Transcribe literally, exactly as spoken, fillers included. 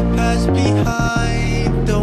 our past behind.